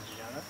Indiana.